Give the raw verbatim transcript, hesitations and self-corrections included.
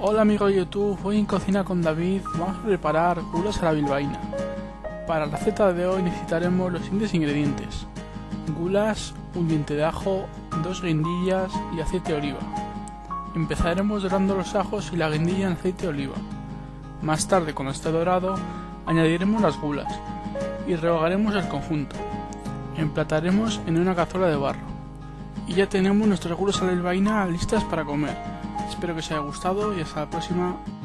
Hola amigos de YouTube, hoy en Cocina con David vamos a preparar gulas a la bilbaína. Para la receta de hoy necesitaremos los siguientes ingredientes: gulas, un diente de ajo, dos guindillas y aceite de oliva. Empezaremos dorando los ajos y la guindilla en aceite de oliva. Más tarde, cuando esté dorado, añadiremos las gulas y rehogaremos el conjunto. Emplataremos en una cazuela de barro. Y ya tenemos nuestras gulas a la bilbaína listas para comer. Espero que os haya gustado y hasta la próxima.